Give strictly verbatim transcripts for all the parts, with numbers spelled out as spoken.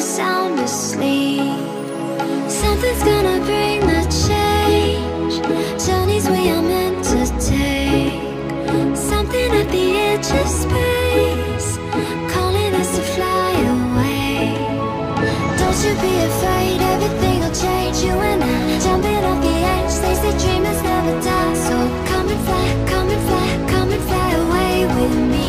the sound asleep. Something's gonna bring the change. Journeys we are meant to take. Something at the edge of space, calling us to fly away. Don't you be afraid, everything will change. You and I, jumping off the edge. They say dreamers never die. So come and fly, come and fly, come and fly away with me.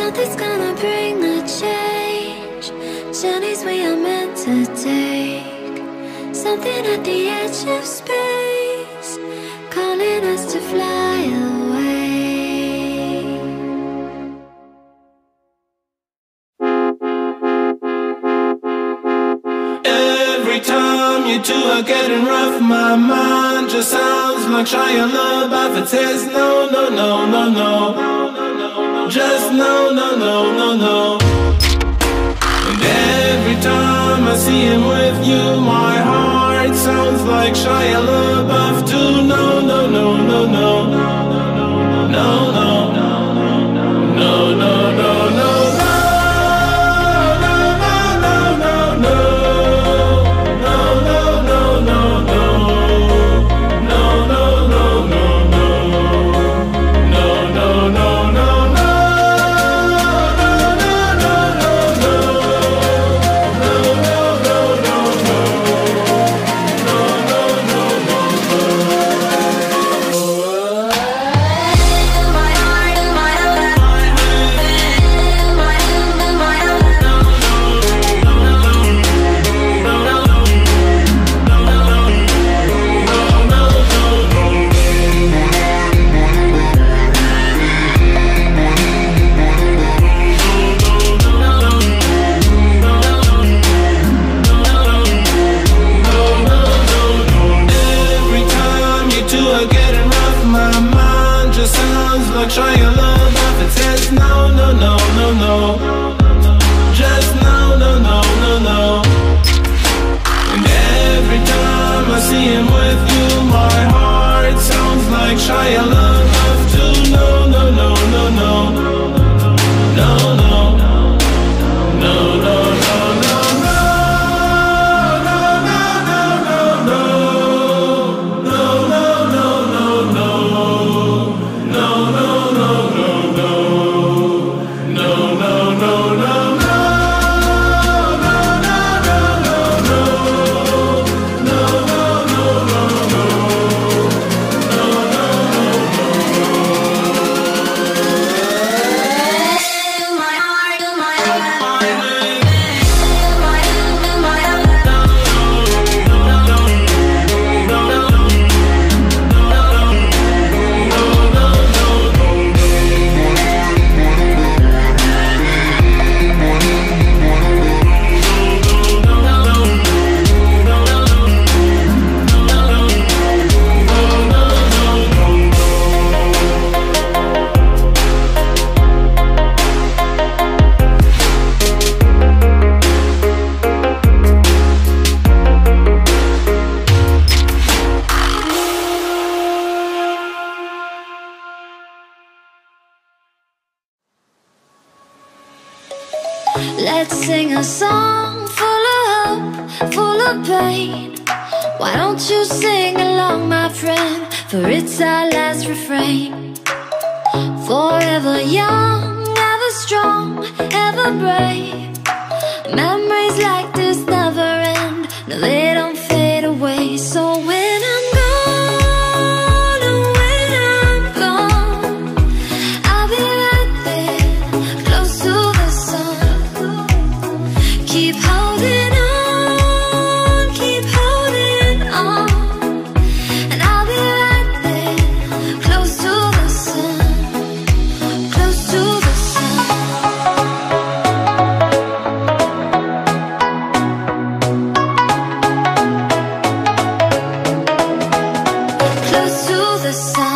Something's gonna bring the change. Journeys we are meant to take. Something at the edge of space, calling us to fly away. Every time you two are getting rough, my mind just sounds like Shia LaBeouf. It says no, no, no, no, no. Just no, no, no, no, no. And every time I see him with you, my heart sounds like Shia LaBeouf too. No, no, no, no, no, no, no, no. Shia LaBeouf, it says no, no, no, no, no. Just no, no, no, no, no. And every time I see him with you, my heart sounds like Shia LaBeouf too. No, no, no, no, no. No, no. Let's sing a song full of hope, full of pain. Why don't you sing along, my friend, for it's our last refrain. Forever young, ever strong, ever brave. Memories like this never end, no they don't fade away. So when I'm keep holding on. the sun.